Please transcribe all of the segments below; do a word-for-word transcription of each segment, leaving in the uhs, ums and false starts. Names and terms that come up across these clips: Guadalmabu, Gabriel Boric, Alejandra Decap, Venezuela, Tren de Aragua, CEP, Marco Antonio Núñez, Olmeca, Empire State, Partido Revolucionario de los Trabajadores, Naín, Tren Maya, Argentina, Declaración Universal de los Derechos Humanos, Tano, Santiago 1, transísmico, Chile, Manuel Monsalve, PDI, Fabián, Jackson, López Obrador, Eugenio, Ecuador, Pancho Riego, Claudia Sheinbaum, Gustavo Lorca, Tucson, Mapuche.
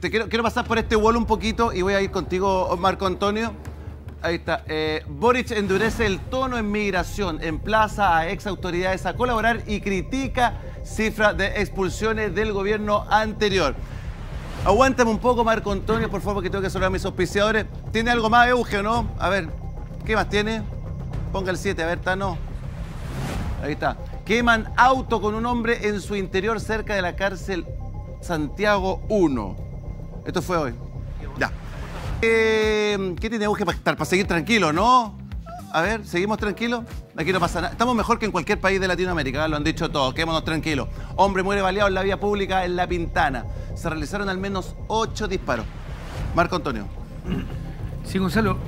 te quiero, quiero pasar por este wall un poquito y voy a ir contigo, Marco Antonio. Ahí está. Eh, Boric endurece el tono en migración, emplaza a ex autoridades a colaborar y critica cifras de expulsiones del gobierno anterior. Aguántame un poco, Marco Antonio, por favor, que tengo que saludar a mis auspiciadores. ¿Tiene algo más, Eugenio, no? A ver, ¿qué más tiene? Ponga el siete, a ver, Tano. Ahí está. Queman auto con un hombre en su interior cerca de la cárcel Santiago uno. Esto fue hoy. Ya. Eh, ¿Qué tiene Eugenio para estar? Para seguir tranquilo, ¿no? A ver, ¿seguimos tranquilos? Aquí no pasa nada. Estamos mejor que en cualquier país de Latinoamérica, ¿eh? Lo han dicho todos. Quedémonos tranquilos. Hombre muere baleado en la vía pública en La Pintana. Se realizaron al menos ocho disparos. Marco Antonio. Sí, Gonzalo.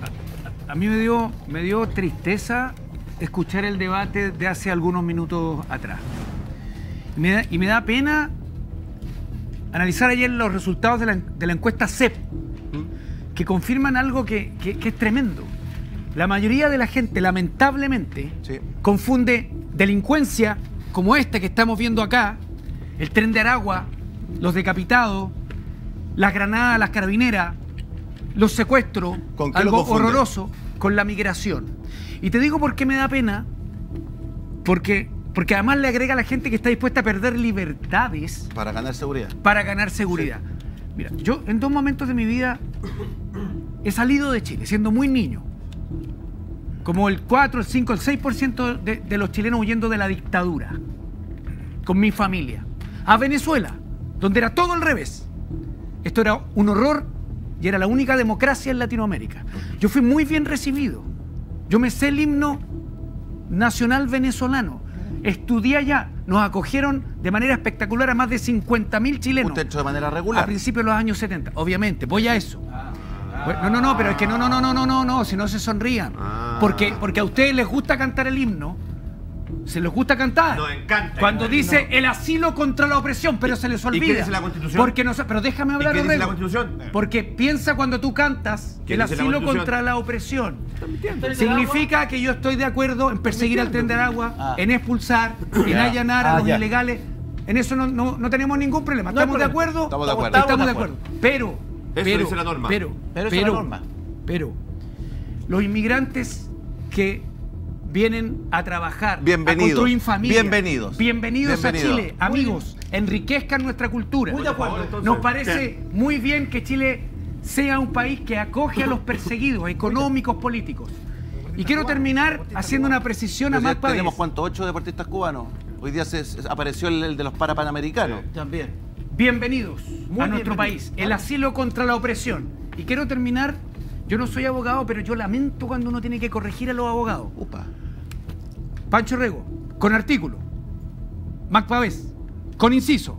A, a mí me dio, me dio tristeza escuchar el debate de hace algunos minutos atrás. Y me da, y me da pena analizar ayer los resultados de la, de la encuesta C E P, que confirman algo que, que, que es tremendo. La mayoría de la gente, lamentablemente, sí, confunde delincuencia como esta que estamos viendo acá, el Tren de Aragua, los decapitados, las granadas, las carabineras, los secuestros, ¿con qué lo confunden? Algo horroroso, con la migración. Y te digo por qué me da pena, porque, porque además le agrega a la gente que está dispuesta a perder libertades... Para ganar seguridad. Para ganar seguridad. Sí. Mira, yo en dos momentos de mi vida he salido de Chile, siendo muy niño. Como el cuatro, el cinco, el seis por ciento de, de los chilenos huyendo de la dictadura, con mi familia, a Venezuela, donde era todo al revés. Esto era un horror y era la única democracia en Latinoamérica. Yo fui muy bien recibido. Yo me sé el himno nacional venezolano. Estudié allá. Nos acogieron de manera espectacular a más de cincuenta mil chilenos. ¿Usted hecho de manera regular? A principios de los años setenta, obviamente. Voy a eso. No, no, no, pero es que no, no, no, no, no, no, no, si no se sonrían. Ah. Porque, porque a ustedes les gusta cantar el himno, se les gusta cantar. Nos encanta. Cuando el dice himno, el asilo contra la opresión, pero se les olvida. ¿Y qué dice la Constitución? Porque no, pero déjame hablar, ¿y qué dice la Constitución? Porque piensa cuando tú cantas el asilo la contra la opresión. Significa que yo estoy de acuerdo en perseguir al Tren de Aragua, ah. en expulsar, en allanar ah, a los ya. ilegales. En eso no, no, no tenemos ningún problema. ¿Estamos, no problema. De acuerdo? Estamos de acuerdo. Estamos de acuerdo. Pero... Eso pero, dice la norma. Pero, pero, pero, la norma. pero, los inmigrantes que vienen a trabajar, bienvenidos, a construir familia, bienvenidos, bienvenidos bienvenido. a Chile, amigos, enriquezcan nuestra cultura. Muy de acuerdo. Nos entonces, parece ¿qué? muy bien que Chile sea un país que acoge a los perseguidos económicos, políticos. Y quiero terminar haciendo una precisión a Max. ¿Tenemos cuántos? ¿Ocho deportistas cubanos? Hoy día se, se apareció el, el de los parapanamericanos. Sí, también. Bienvenidos Muy a nuestro bienvenido. país, el asilo contra la opresión. Y quiero terminar, yo no soy abogado, pero yo lamento cuando uno tiene que corregir a los abogados. Opa. Pancho Riego, con artículo. Máximo Pavéz, con inciso.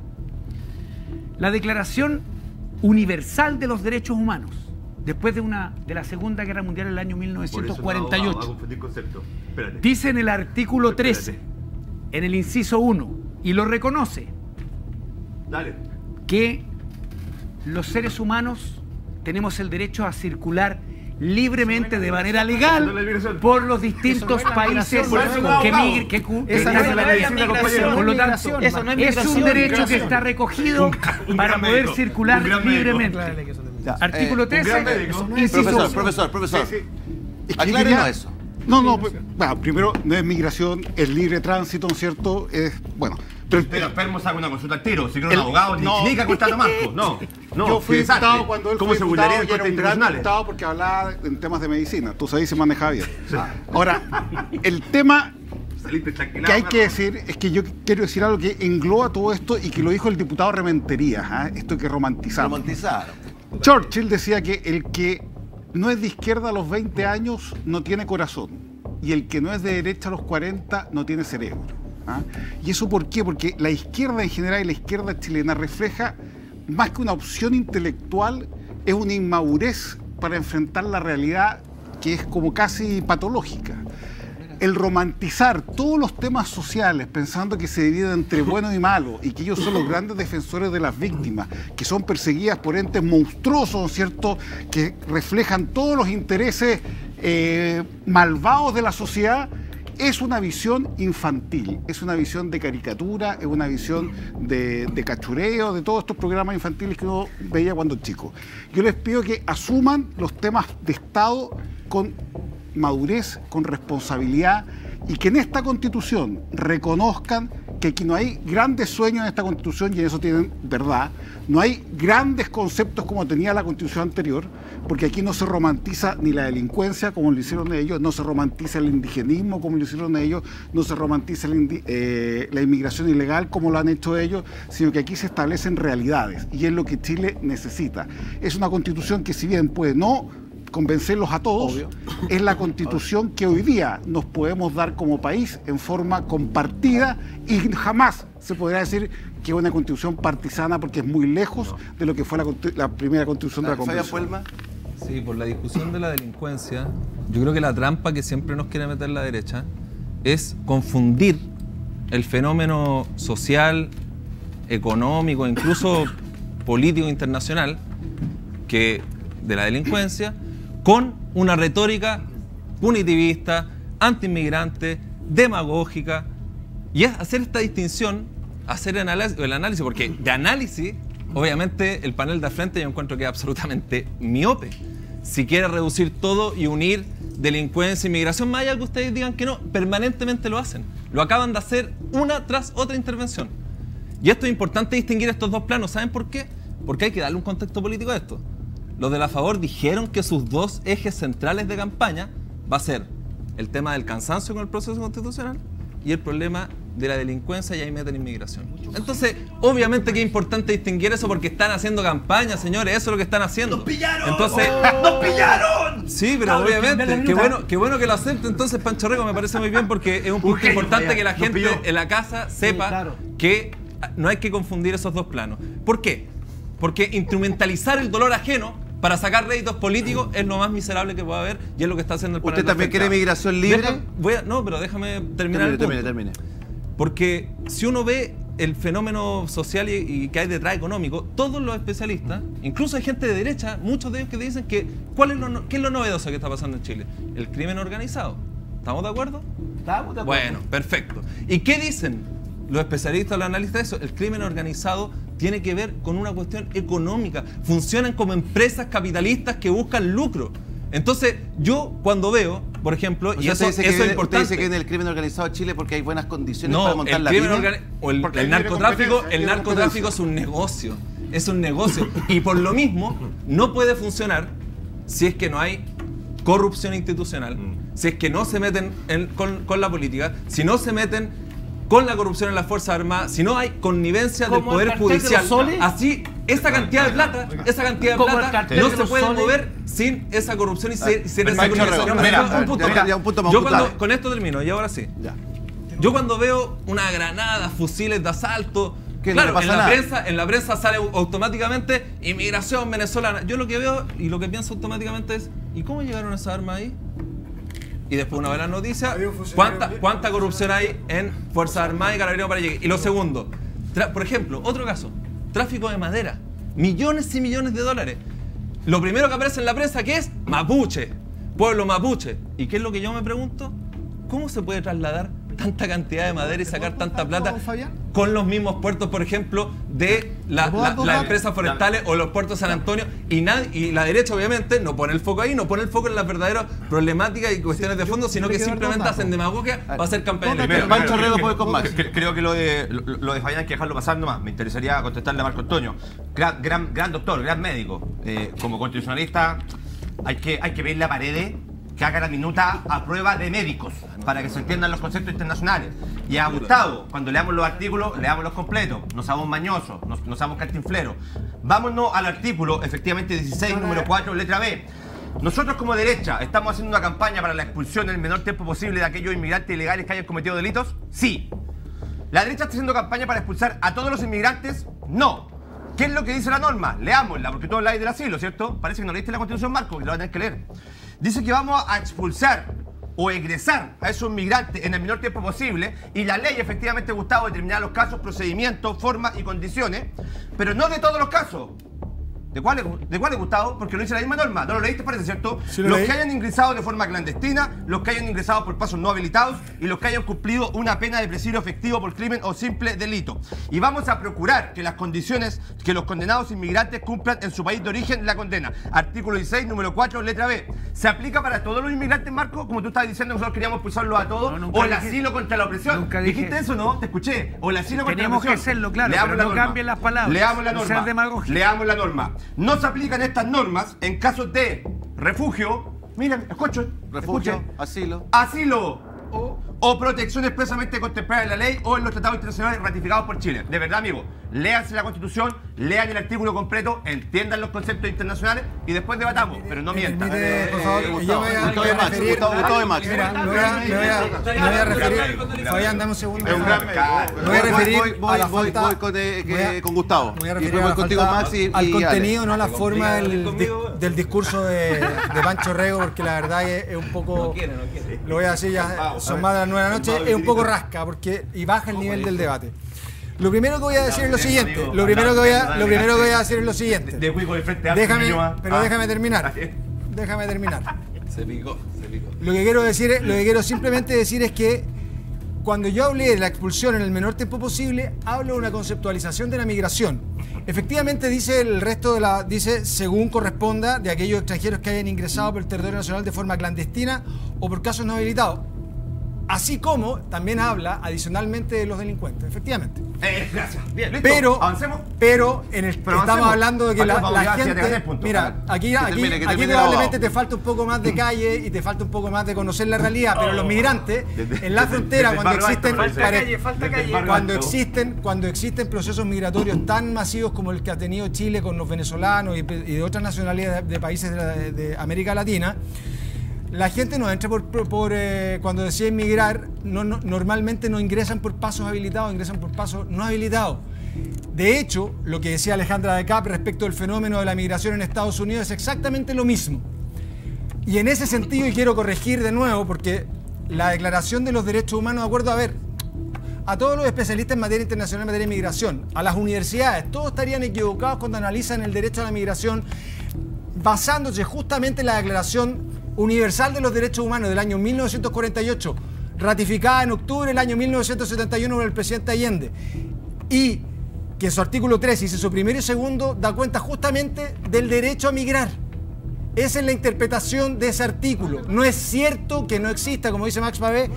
La Declaración Universal de los Derechos Humanos, después de, una, de la Segunda Guerra Mundial en el año mil novecientos cuarenta y ocho. Por eso no, no, no, no, concepto. Dice en el artículo trece, en el inciso uno, y lo reconoce. Dale. Que los seres humanos tenemos el derecho a circular libremente de manera legal por los distintos países que migran. Por lo tanto, es un derecho que está recogido para poder circular libremente. Artículo trece, inciso. Profesor, profesor, aclárenos eso. No, no, pues, bueno, primero no es migración, es libre tránsito, ¿no es cierto? Es, bueno... Pero, pero esperemos haga una consulta al tiro, si quiere un abogado, no, ni que acostado más, no, no. Yo fui diputado cuando él fue diputado y era un gran diputado porque hablaba en temas de medicina, tú sabes, se manejaba bien. Ahora, el tema que hay que decir es que yo quiero decir algo que engloba todo esto y que lo dijo el diputado Rementería, ¿eh? Esto que romantizamos. Romantizaron. Churchill decía que el que no es de izquierda a los veinte años no tiene corazón y el que no es de derecha a los cuarenta no tiene cerebro. ¿Ah? ¿Y eso por qué? Porque la izquierda en general y la izquierda chilena refleja más que una opción intelectual, es una inmadurez para enfrentar la realidad que es como casi patológica. El romantizar todos los temas sociales pensando que se dividen entre bueno y malo y que ellos son los grandes defensores de las víctimas, que son perseguidas por entes monstruosos, ¿no es cierto?, que reflejan todos los intereses eh, malvados de la sociedad. es una visión infantil, es una visión de caricatura, es una visión de, de cachureo, de todos estos programas infantiles que uno veía cuando chico. Yo les pido que asuman los temas de Estado con madurez, con responsabilidad, y que en esta Constitución reconozcan que aquí no hay grandes sueños en esta Constitución, y en eso tienen verdad. No hay grandes conceptos como tenía la Constitución anterior, porque aquí no se romantiza ni la delincuencia como lo hicieron ellos, no se romantiza el indigenismo como lo hicieron ellos, no se romantiza el, eh, la inmigración ilegal como lo han hecho ellos, sino que aquí se establecen realidades, y es lo que Chile necesita. Es una Constitución que, si bien puede no convencerlos a todos, obvio, es la Constitución que hoy día nos podemos dar como país en forma compartida, y jamás se podrá decir que es una Constitución partisana, porque es muy lejos no. de lo que fue la, la primera Constitución la de la Convención. Falla Puelma. Sí, por la discusión de la delincuencia, yo creo que la trampa que siempre nos quiere meter la derecha es confundir el fenómeno social, económico, incluso político internacional, que de la delincuencia, con una retórica punitivista, antiinmigrante, demagógica, y es hacer esta distinción, hacer el análisis, el análisis, porque de análisis, obviamente, el panel de frente yo encuentro que es absolutamente miope. Si quiere reducir todo y unir delincuencia e inmigración, más allá que ustedes digan que no, permanentemente lo hacen. Lo acaban de hacer una tras otra intervención. Y esto es importante, distinguir estos dos planos. ¿Saben por qué? Porque hay que darle un contexto político a esto. Los de la Favor dijeron que sus dos ejes centrales de campaña va a ser el tema del cansancio con el proceso constitucional y el problema de la delincuencia, y ahí meten inmigración. Entonces, obviamente que es importante distinguir eso, porque están haciendo campaña, señores, eso es lo que están haciendo. ¡Nos pillaron! Entonces, ¡oh! ¡Nos pillaron! Sí, pero claro, obviamente, qué bueno, qué bueno que lo acepte. Entonces, Pancho Riego, me parece muy bien, porque es un punto Uy, importante vaya, que la gente en la casa sepa, sí, claro, que no hay que confundir esos dos planos. ¿Por qué? Porque instrumentalizar el dolor ajeno para sacar réditos políticos es lo más miserable que puede haber, y es lo que está haciendo el panel. ¿Usted también quiere migración libre? Deja, voy a, no, pero déjame terminar. Termine, el punto. termine, termine. Porque si uno ve el fenómeno social y, y que hay detrás económico, todos los especialistas, incluso hay gente de derecha, muchos de ellos que te dicen que ¿cuál es lo, qué es lo novedoso que está pasando en Chile? El crimen organizado. ¿Estamos de acuerdo? Estamos de acuerdo. Bueno, perfecto. ¿Y qué dicen los especialistas, los analistas de eso? El crimen organizado tiene que ver con una cuestión económica. Funcionan como empresas capitalistas que buscan lucro. Entonces, yo cuando veo, por ejemplo, o y eso, eso que, es importante. ¿Usted dice que en el crimen organizado de Chile porque hay buenas condiciones no, para montar el la vida? O el, el narcotráfico, el narcotráfico es un negocio. Es un negocio. Y por lo mismo, no puede funcionar si es que no hay corrupción institucional, si es que no se meten en, con, con la política, si no se meten con la corrupción en las Fuerzas Armadas, si no hay connivencia del Poder Judicial. De así, esa cantidad de plata, esa cantidad de plata no se puede soles? mover sin esa corrupción y sin, sin esa corrupción. Un punto más. Yo cuando, con esto termino, y ahora sí. Ya. Yo cuando veo una granada, fusiles de asalto, claro, no en, la prensa, en la prensa sale automáticamente inmigración venezolana. Yo lo que veo y lo que pienso automáticamente es, ¿y cómo llegaron esas armas ahí? Y después una de las noticias, ¿cuánta, cuánta corrupción hay en Fuerzas Armadas y Carabineros para llegar? Y lo segundo, por ejemplo, otro caso, tráfico de madera, millones y millones de dólares. Lo primero que aparece en la prensa, ¿qué es? Mapuche, pueblo mapuche. ¿Y qué es lo que yo me pregunto? ¿Cómo se puede trasladar tanta cantidad de madera y sacar tanta plata con los mismos puertos, por ejemplo, de las la, la empresas forestales o los puertos de San Antonio? Y, nadie, y la derecha, obviamente, no pone el foco ahí, no pone el foco en las verdaderas problemáticas y cuestiones sí, de fondo, sino que simplemente hacen demagogia para hacer campaña. Pancho Riego puede con más. Creo que lo de, lo, lo de Fabián hay que dejarlo pasar nomás. Me interesaría contestarle a Marco Antonio. Gran, gran, gran doctor, gran médico. Eh, como constitucionalista hay que, hay que ver la pared, que haga la minuta a prueba de médicos para que se entiendan los conceptos internacionales. Y a Gustavo, cuando leamos los artículos, leamos los completos, no seamos mañosos, no, no seamos cantinfleros. Vámonos al artículo, efectivamente, dieciséis, número cuatro, letra B. Nosotros como derecha, ¿estamos haciendo una campaña para la expulsión en el menor tiempo posible de aquellos inmigrantes ilegales que hayan cometido delitos? Sí. ¿La derecha está haciendo campaña para expulsar a todos los inmigrantes? No. ¿Qué es lo que dice la norma? Leámosla, porque tú habláis del asilo, ¿cierto? Parece que no leíste la Constitución, Marco, y la vas a tener que leer. Dice que vamos a expulsar o egresar a esos migrantes en el menor tiempo posible, y la ley, efectivamente, Gustavo, determinará los casos, procedimientos, formas y condiciones, pero no de todos los casos. ¿De cuál, ¿De cuál es, Gustavo? Porque lo dice la misma norma. No lo leíste, parece, ¿cierto? Sí, lo los leí. Que hayan ingresado de forma clandestina, los que hayan ingresado por pasos no habilitados y los que hayan cumplido una pena de presidio efectivo por crimen o simple delito. Y vamos a procurar que las condiciones que los condenados inmigrantes cumplan en su país de origen la condena. Artículo dieciséis, número cuatro, letra B. ¿Se aplica para todos los inmigrantes, Marco? Como tú estabas diciendo, nosotros queríamos expulsarlos a todos. No, o el dije, asilo contra la opresión. Nunca dije, ¿dijiste eso, no? Te escuché. O el asilo contra la opresión. Tenemos que hacerlo, claro, pero no norma. Cambien las palabras. Leamos la norma. No Leamos la norma. No se aplican estas normas en casos de refugio, miren, escuchen, refugio, escuchen, asilo, asilo o, o protección expresamente contemplada en la ley o en los tratados internacionales ratificados por Chile. De verdad, amigos, léanse la Constitución, lean el artículo completo, entiendan los conceptos internacionales y después debatamos, pero no mientan. Eh, eh, eh, yo voy a, voy a Max, referir, Gustavo de Max. Mira, me voy a, me voy a, me voy a referir, Fabián, dame un segundo. Me voy a referir voy, a voy, falta, voy con, eh, que, a, con Gustavo. Voy a referir y a contigo, Max, y, al y contenido, y no a la forma del, di, del discurso de, de Pancho Riego, porque la verdad es, es un poco... No quiere, no quiere. Lo voy a decir, ya son más de las nueve de la noche, es un poco rasca porque y baja el nivel del debate. Lo primero que voy a decir es lo siguiente. Lo primero que voy a, lo primero que voy a decir es lo siguiente. Déjame, pero déjame terminar. Déjame terminar. Se picó, se picó. Lo que quiero decir, lo que quiero simplemente decir es que cuando yo hablé de la expulsión en el menor tiempo posible, hablo de una conceptualización de la migración. Efectivamente dice el resto de la, dice según corresponda de aquellos extranjeros que hayan ingresado por el territorio nacional de forma clandestina o por casos no habilitados. Así como también habla adicionalmente de los delincuentes, efectivamente. Eh, gracias. Bien, listo. Pero, avancemos. Pero en el, pero estamos hablando de que la, la gracias, gente. Mira, aquí, aquí, termine, aquí probablemente te falta un poco más de calle y te falta un poco más de conocer la realidad. Pero los migrantes en la frontera, cuando existen, cuando existen, cuando existen procesos migratorios tan masivos como el que ha tenido Chile con los venezolanos y, y de otras nacionalidades de, de países de, la, de América Latina. La gente no entra por, por, por eh, cuando decide emigrar, no, no, normalmente no ingresan por pasos habilitados, ingresan por pasos no habilitados. De hecho, lo que decía Alejandra Decap respecto del fenómeno de la migración en Estados Unidos es exactamente lo mismo. Y en ese sentido, y quiero corregir de nuevo, porque la Declaración de los Derechos Humanos, de acuerdo, a ver, a todos los especialistas en materia internacional, en materia de migración, a las universidades, todos estarían equivocados cuando analizan el derecho a la migración basándose justamente en la Declaración Universal de los Derechos Humanos del año mil novecientos cuarenta y ocho, ratificada en octubre del año mil novecientos setenta y uno por el presidente Allende, y que en su artículo tres, y su primero y segundo, da cuenta justamente del derecho a migrar. Esa es la interpretación de ese artículo. No es cierto que no exista, como dice Max Pavéz,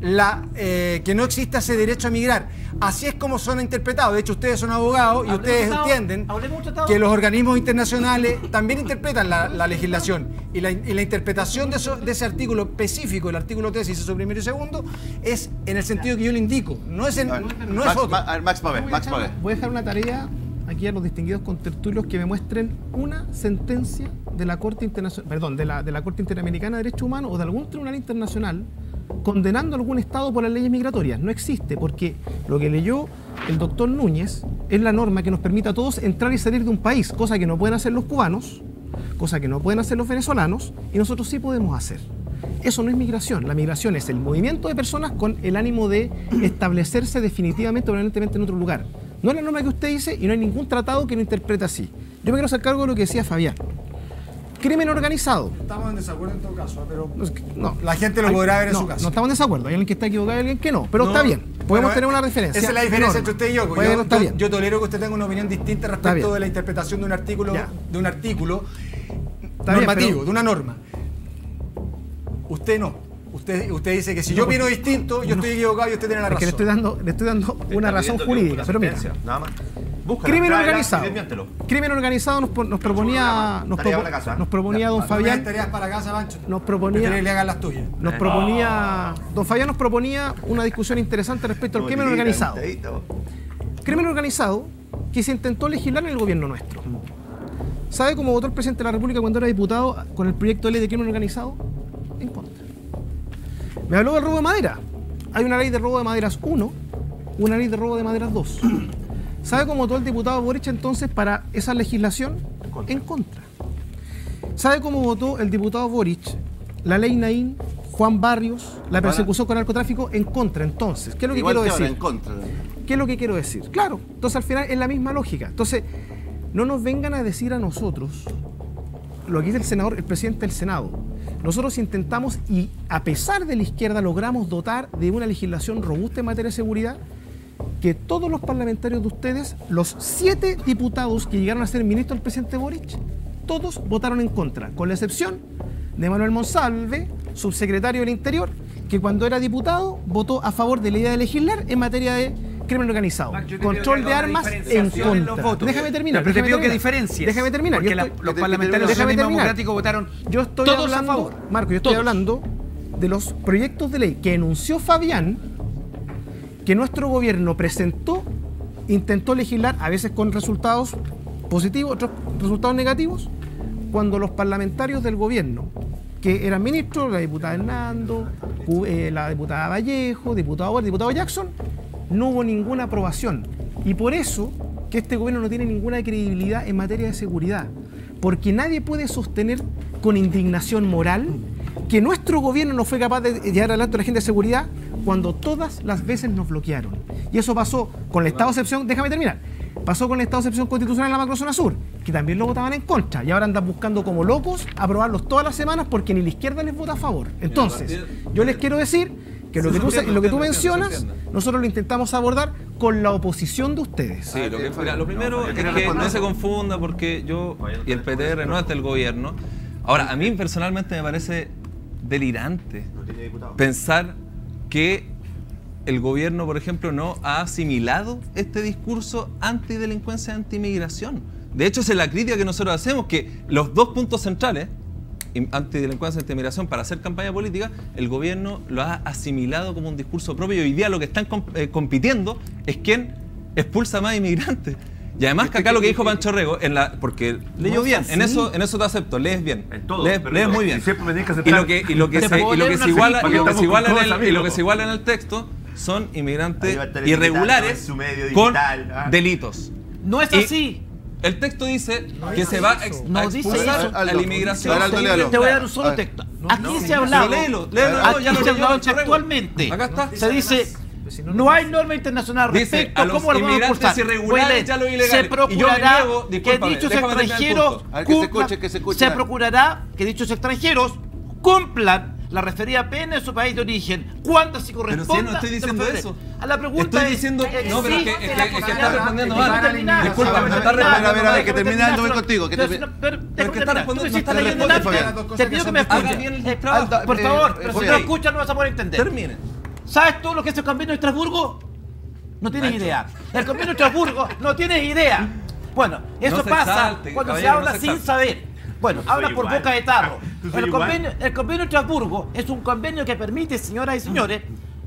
la, eh, que no exista ese derecho a migrar. Así es como son interpretados. De hecho, ustedes son abogados y ustedes entienden que los organismos internacionales también interpretan la, la legislación. Y la, y la interpretación de, eso, de ese artículo específico, el artículo tres, inciso primero y segundo, es en el sentido que yo le indico. No es, en, no es otro. Max Pavéz, Max Pavéz. Voy a dejar una tarea aquí a los distinguidos contertulios que me muestren una sentencia de la Corte Internacional, perdón, de la, de la Corte Interamericana de Derechos Humanos o de algún tribunal internacional condenando a algún Estado por las leyes migratorias. No existe, porque lo que leyó el doctor Núñez es la norma que nos permite a todos entrar y salir de un país, cosa que no pueden hacer los cubanos, cosa que no pueden hacer los venezolanos, y nosotros sí podemos hacer. Eso no es migración. La migración es el movimiento de personas con el ánimo de establecerse definitivamente o permanentemente en otro lugar. No es la norma que usted dice y no hay ningún tratado que lo interprete así. Yo me quiero hacer cargo de lo que decía Fabián. Crimen organizado. Estamos en desacuerdo en todo caso, pero no, la gente lo podrá ver en no, su casa. No estamos en desacuerdo. Hay alguien que está equivocado y alguien que no. Pero no, está bien. Podemos tener una referencia. Esa es la diferencia entre usted y yo. Yo, yo, yo, yo tolero que usted tenga una opinión distinta respecto de la interpretación de un artículo, de un artículo normativo, bien, pero... de una norma. Usted no. Usted, usted dice que si no, yo opino distinto, yo no, estoy equivocado y usted tiene la razón. Porque le estoy dando, le estoy dando una razón jurídica. Pero mira, nada más. Búscala, crimen organizado. Crimen organizado nos, nos proponía, nos, pro, casa, ¿eh? nos proponía ya, don Fabián. Tareas para casa, Pancho. Nos proponía. Que le hagan las tuyas. Nos proponía, oh. don Fabián nos proponía una discusión interesante respecto al crimen organizado. Crimen organizado que se intentó legislar en el gobierno nuestro. ¿Sabe cómo votó el presidente de la República cuando era diputado con el proyecto de ley de crimen organizado? En contra. Me habló del robo de madera. Hay una ley de robo de maderas uno, una ley de robo de maderas dos. ¿Sabe cómo votó el diputado Boric entonces para esa legislación? En contra. En contra. ¿Sabe cómo votó el diputado Boric la ley Naín, Juan Barrios, la persecución con narcotráfico? En contra, entonces. ¿Qué es lo que igual quiero decir? En contra. ¿Qué es lo que quiero decir? Claro. Entonces, al final, es la misma lógica. Entonces, No nos vengan a decir a nosotros lo que dice el senador, el presidente del Senado. Nosotros intentamos, y a pesar de la izquierda, logramos dotar de una legislación robusta en materia de seguridad, que todos los parlamentarios de ustedes, los siete diputados que llegaron a ser ministros del presidente Boric, todos votaron en contra, con la excepción de Manuel Monsalve, subsecretario del Interior, que cuando era diputado votó a favor de la idea de legislar en materia de crimen organizado. Max, control de armas en contra. En déjame terminar. Pero déjame te pido terminar. que diferencias. Déjame terminar. Porque la, estoy, los parlamentarios democráticos votaron yo estoy todos hablando, a favor. Marco, yo estoy todos. hablando de los proyectos de ley que enunció Fabián, que nuestro gobierno presentó, intentó legislar, a veces con resultados positivos, otros resultados negativos, cuando los parlamentarios del gobierno, que eran ministros, la diputada Hernando, la diputada Vallejo, diputado Boric, diputado Jackson, no hubo ninguna aprobación. Y por eso que este gobierno no tiene ninguna credibilidad en materia de seguridad, porque nadie puede sostener con indignación moral que nuestro gobierno no fue capaz de llevar adelante la agenda de seguridad cuando todas las veces nos bloquearon. Y eso pasó con el estado de excepción, déjame terminar, pasó con el estado de excepción constitucional en la macrozona sur, que también lo votaban en contra, y ahora andan buscando como locos aprobarlos todas las semanas porque ni la izquierda les vota a favor. Entonces, yo les quiero decir que lo que tú, lo que tú mencionas, nosotros lo intentamos abordar con la oposición de ustedes. Sí, lo, que, mira, lo primero es que no se confunda, porque yo y el P T R no hasta el gobierno. Ahora, a mí personalmente me parece delirante pensar que el gobierno, por ejemplo, no ha asimilado este discurso antidelincuencia, antimigración. De hecho, esa es la crítica que nosotros hacemos, que los dos puntos centrales, antidelincuencia, antimigración, para hacer campaña política, el gobierno lo ha asimilado como un discurso propio, y hoy día lo que están comp eh, compitiendo es quién expulsa más inmigrantes. Y además que acá lo que dijo Pancho Riego, en la, porque leyó bien, en eso, en eso te acepto, lees bien, en todo, lees, lees muy bien. Y lo que, y lo que se, y lo que se iguala, y lo que se iguala en el, y lo que se iguala en el texto son inmigrantes irregulares con delitos. No es así. El texto dice no, que no se va a ex, no, a expulsar a, a la inmigración. Te voy a dar un solo texto. Aquí se ha hablado. Léelo, léelo, ya lo hablado actualmente. Acá está. Se dice, no hay norma internacional respecto a cómo lo van a expulsar. Se procurará que dichos extranjeros se procurará que dichos extranjeros cumplan la referida pena en su país de origen, cuando se corresponda. Pero si no estoy diciendo eso. A la pregunta estoy diciendo, es, no, pero es que, es que, es que está respondiendo mal. Disculpa, no está respondiendo. A ver, a ver, que termine el doble contigo. Que termine. Pero que está respondiendo, no está respondiendo. Te pido que me escuches. Por favor, pero si no escuchas no vas a poder entender. Termine. ¿Sabes tú lo que es el Convenio de Estrasburgo? No tienes idea. El Convenio de Estrasburgo no tienes idea. Bueno, eso pasa cuando se habla sin saber. Bueno, habla por igual. boca de tarro. El convenio, el convenio de Estrasburgo es un convenio que permite, señoras y señores,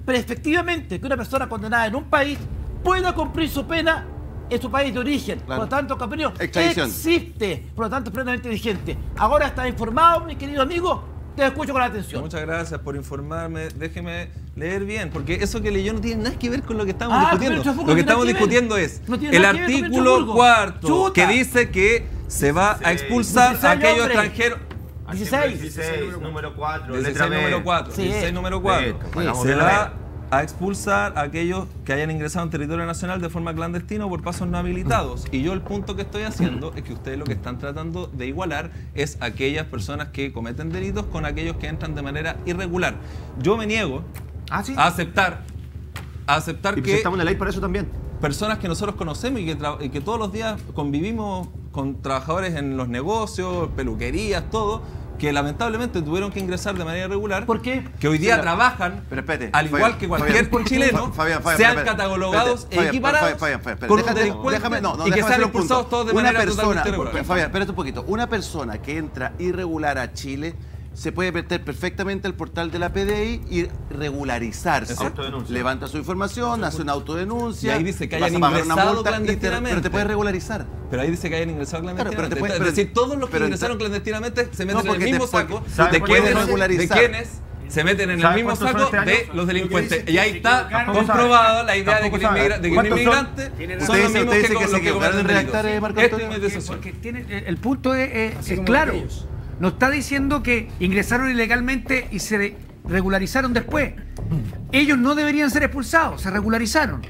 pero efectivamente que una persona condenada en un país pueda cumplir su pena en su país de origen. Claro. Por lo tanto, el convenio existe, por lo tanto, plenamente vigente. Ahora está informado, mi querido amigo, te escucho con la atención. Muchas gracias por informarme. Déjeme leer bien, porque eso que leyó no tiene nada que ver con lo que estamos ah, discutiendo. Lo que estamos discutiendo es no el artículo cuarto, Chuta. que dice que se va a expulsar a aquellos extranjeros. dieciséis, número cuatro, letra B. número cuatro, dieciséis, número cuatro. Se va a expulsar a aquellos que hayan ingresado en territorio nacional de forma clandestina o por pasos no habilitados. Y yo el punto que estoy haciendo es que ustedes lo que están tratando de igualar es aquellas personas que cometen delitos con aquellos que entran de manera irregular. Yo me niego ¿Ah, sí? a aceptar, a aceptar y que... Presentamos una ley para eso también. Personas que nosotros conocemos y que, y que todos los días convivimos con trabajadores en los negocios, peluquerías, todo, que lamentablemente tuvieron que ingresar de manera irregular. ¿Por qué? Que hoy día pero, trabajan, pero espérate, al igual Fabián, que cualquier Fabián, chileno, Fabián, Fabián, sean Fabián, catalogados Fabián, e equiparados Fabián, Fabián, Fabián, con déjame, un delincuente déjame, no, no, y que sean expulsados todos de una manera persona, totalmente irregular. Fabián, espérate un poquito. Una persona que entra irregular a Chile se puede meter perfectamente al portal de la P D I y regularizarse. Levanta su información, hace una autodenuncia. Y ahí dice que hayan ingresado clandestinamente. Pero te puedes regularizar. Pero ahí dice que hayan ingresado clandestinamente. Claro, pero es decir, todos los que ingresaron clandestinamente se meten no, en el mismo saco de quienes, de quienes se meten en el mismo saco de los delincuentes. Y ahí está comprobada la idea de que los inmigrantes son los mismos que cometen delitos. El punto es claro. No está diciendo que ingresaron ilegalmente y se regularizaron después. Ellos no deberían ser expulsados, se regularizaron.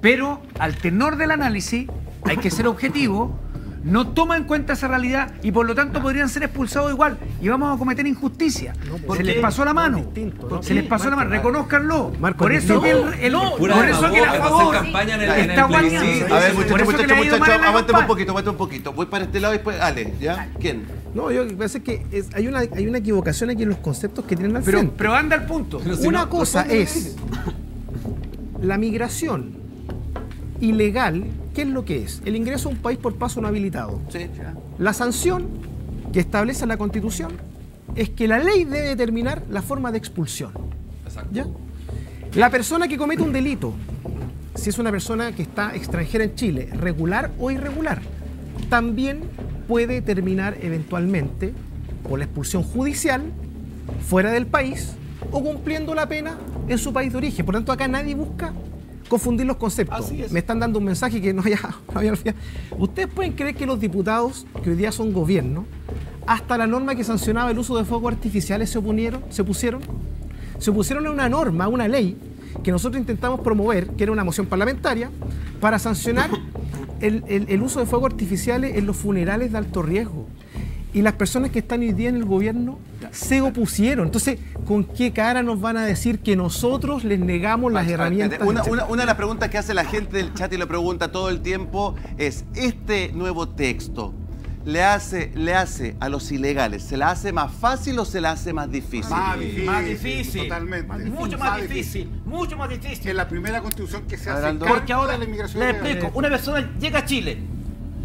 Pero al tenor del análisis, hay que ser objetivo, no toma en cuenta esa realidad y por lo tanto podrían ser expulsados igual y vamos a cometer injusticia. No, porque se les pasó la mano. Distinto, ¿no? Se les pasó Marco, la mano, reconozcanlo. Marco, por eso no, que el, el no, por eso que la favor campaña en el, en el está guañando. Sí, a ver, muchachos, muchachos, muchachos, aguántame un poquito, aguántame un poquito. Voy para este lado y después Ale, ¿ya? Dale. ¿Quién? No, yo parece que es, hay una hay una equivocación aquí en los conceptos que tienen al pero, centro. Pero anda al punto. Si una no, cosa no, es la migración ilegal. ¿Qué es lo que es? El ingreso a un país por paso no habilitado. Sí, ya. La sanción que establece la Constitución es que la ley debe determinar la forma de expulsión. Exacto. ¿Ya? La persona que comete un delito, si es una persona que está extranjera en Chile, regular o irregular, también puede terminar eventualmente por la expulsión judicial fuera del país o cumpliendo la pena en su país de origen. Por tanto, acá nadie busca confundir los conceptos. Así es. Me están dando un mensaje que no había, no había olvidado. Ustedes pueden creer que los diputados, que hoy día son gobierno, hasta la norma que sancionaba el uso de fuegos artificiales se opusieron, se opusieron, se opusieron a una norma, a una ley, que nosotros intentamos promover, que era una moción parlamentaria, para sancionar el, el, el uso de fuegos artificiales en los funerales de alto riesgo. Y las personas que están hoy día en el gobierno se opusieron. Entonces, ¿con qué cara nos van a decir que nosotros les negamos las herramientas? Una, una, una de las preguntas que hace la gente del chat y lo pregunta todo el tiempo es, ¿este nuevo texto le hace, le hace a los ilegales, se la hace más fácil o se la hace más difícil? Más difícil. Más difícil. Totalmente. Más difícil. Mucho más, más difícil. difícil. Mucho más difícil. Que la primera constitución que se hace. Porque ahora la inmigración le explico, de... una persona llega a Chile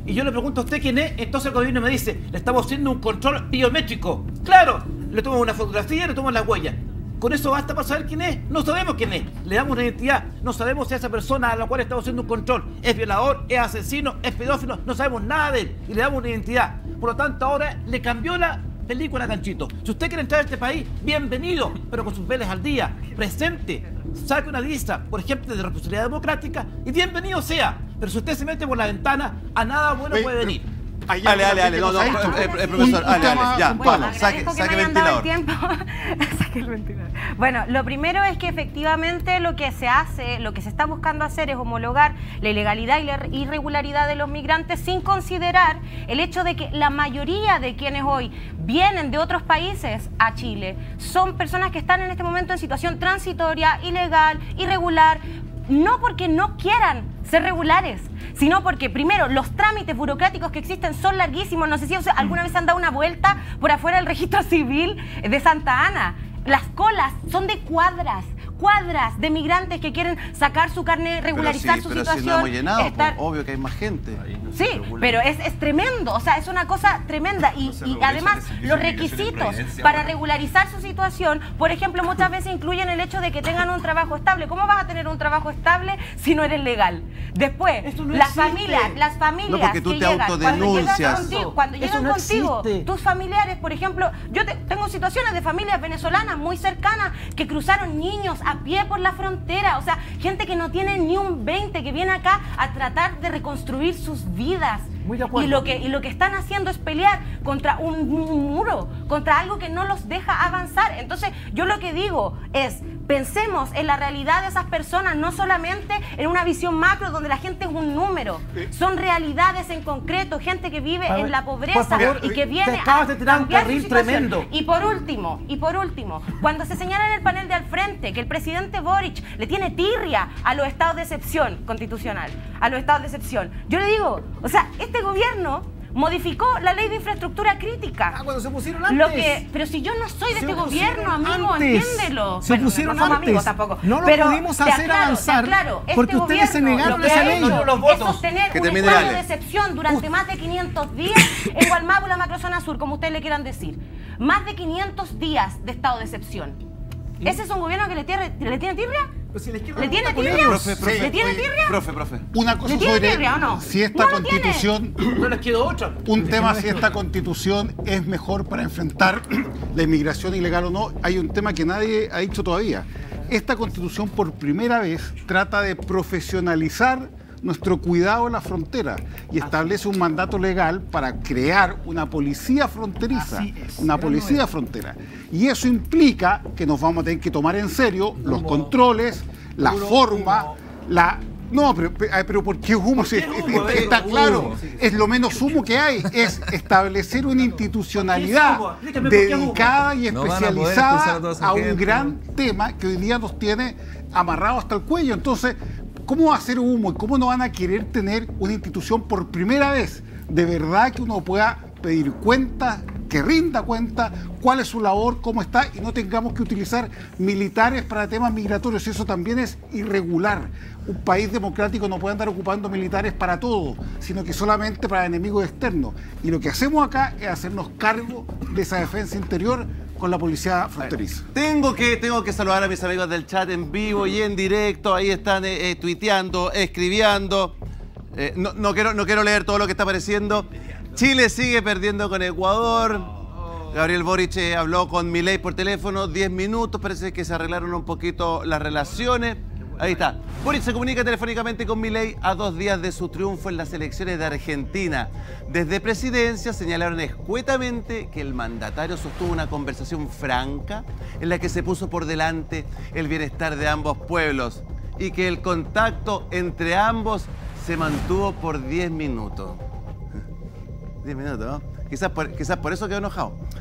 y yo le pregunto a usted quién es, entonces el gobierno me dice, le estamos haciendo un control biométrico. ¡Claro! Le toman una fotografía y le toman las huellas. Con eso basta para saber quién es. No sabemos quién es. Le damos una identidad. No sabemos si esa persona a la cual estamos haciendo un control es violador, es asesino, es pedófilo. No sabemos nada de él. Y le damos una identidad. Por lo tanto, ahora le cambió la película, Canchito. Si usted quiere entrar a este país, bienvenido, pero con sus velas al día. Presente. Saque una lista, por ejemplo, de responsabilidad democrática y bienvenido sea. Pero si usted se mete por la ventana, a nada bueno puede venir. Ayer ale, ale, ale, no, no, eh, eh, profesor, ale, ale, ya, bueno, vamos, saque, saque el ventilador. Saque el ventilador. Bueno, lo primero es que efectivamente lo que se hace, lo que se está buscando hacer es homologar la ilegalidad y la irregularidad de los migrantes sin considerar el hecho de que la mayoría de quienes hoy vienen de otros países a Chile son personas que están en este momento en situación transitoria, ilegal, irregular, no porque no quieran ser regulares, sino porque primero los trámites burocráticos que existen son larguísimos. No sé si o sea, alguna vez han dado una vuelta por afuera del registro civil de Santa Ana. Las colas son de cuadras, cuadras de migrantes que quieren sacar su carnet, regularizar pero sí, su pero situación. Si no hemos llenado, estar... pues, obvio que hay más gente. Ahí no sí, pero es, es tremendo, o sea, es una cosa tremenda. Y, no y además, los requisitos para regularizar su situación, por ejemplo, muchas veces incluyen el hecho de que tengan un trabajo estable. ¿Cómo vas a tener un trabajo estable si no eres legal? Después, no las existe. familias, las familias no, porque tú que te llegan, autodenuncias. Cuando llegan contigo, cuando llegan no contigo tus familiares, por ejemplo, yo te, tengo situaciones de familias venezolanas muy cercanas, que cruzaron niños a pie por la frontera, o sea, gente que no tiene ni un veinte, que viene acá a tratar de reconstruir sus vidas. Muy de acuerdo. Y lo que, y lo que están haciendo es pelear contra un muro, contra algo que no los deja avanzar. Entonces, yo lo que digo es, pensemos en la realidad de esas personas, no solamente en una visión macro donde la gente es un número. ¿Eh? Son realidades en concreto, gente que vive ver, en la pobreza favor, y que viene a cambiar su tremendo. Y por último, y por último, cuando se señala en el panel de al frente que el presidente Boric le tiene tirria a los estados de excepción constitucional, a los estados de excepción, yo le digo, o sea, este gobierno modificó la ley de infraestructura crítica. Ah, cuando se pusieron antes. Lo que, pero si yo no soy de se este gobierno, amigo, antes. entiéndelo. Se bueno, pusieron no somos antes. amigos tampoco. No lo pero pudimos hacer aclaro, avanzar aclaro, este porque ustedes se negaron a esa ley. Es sostener que un estado de excepción durante Uf. más de quinientos días en Guadalmabu, la macrozona sur, como ustedes le quieran decir. Más de quinientos días de estado de excepción. ¿Y? ¿Ese es un gobierno que le tiene, le tiene tirria? Si ¿Le tiene tirria? Profe, profe, ¿Le tiene tirria? Profe, profe. Una cosa sobre no? si esta no constitución... No les quedó otra. Un tema si esta constitución es mejor para enfrentar la inmigración ilegal o no. Hay un tema que nadie ha dicho todavía. Esta constitución por primera vez trata de profesionalizar nuestro cuidado en la frontera y establece un mandato legal para crear una policía fronteriza, una policía frontera. Y eso implica que nos vamos a tener que tomar en serio los controles, la forma, la No, pero, pero ¿por qué humo? ¿Por qué es humo? Está, ver, está humo, claro, es lo menos humo que hay, es establecer una institucionalidad dedicada y especializada no a, a un gente, gran no. tema que hoy día nos tiene amarrados hasta el cuello. Entonces, ¿cómo va a ser humo y cómo no van a querer tener una institución por primera vez? De verdad que uno pueda pedir cuentas, que rinda cuenta, cuál es su labor, cómo está, y no tengamos que utilizar militares para temas migratorios. Eso también es irregular. Un país democrático no puede andar ocupando militares para todo, sino que solamente para enemigos externos. Y lo que hacemos acá es hacernos cargo de esa defensa interior con la policía fronteriza. Bueno, tengo que, tengo que saludar a mis amigos del chat en vivo y en directo. Ahí están eh, eh, tuiteando, escribiendo. Eh, no, no, quiero, no quiero leer todo lo que está apareciendo. Chile sigue perdiendo con Ecuador. Gabriel Boric eh, habló con Milei por teléfono diez minutos. Parece que se arreglaron un poquito las relaciones. Ahí está. Boric se comunica telefónicamente con Milei a dos días de su triunfo en las elecciones de Argentina. Desde presidencia señalaron escuetamente que el mandatario sostuvo una conversación franca en la que se puso por delante el bienestar de ambos pueblos y que el contacto entre ambos se mantuvo por diez minutos. diez minutos, ¿no? Quizás por, quizás por eso quedó enojado.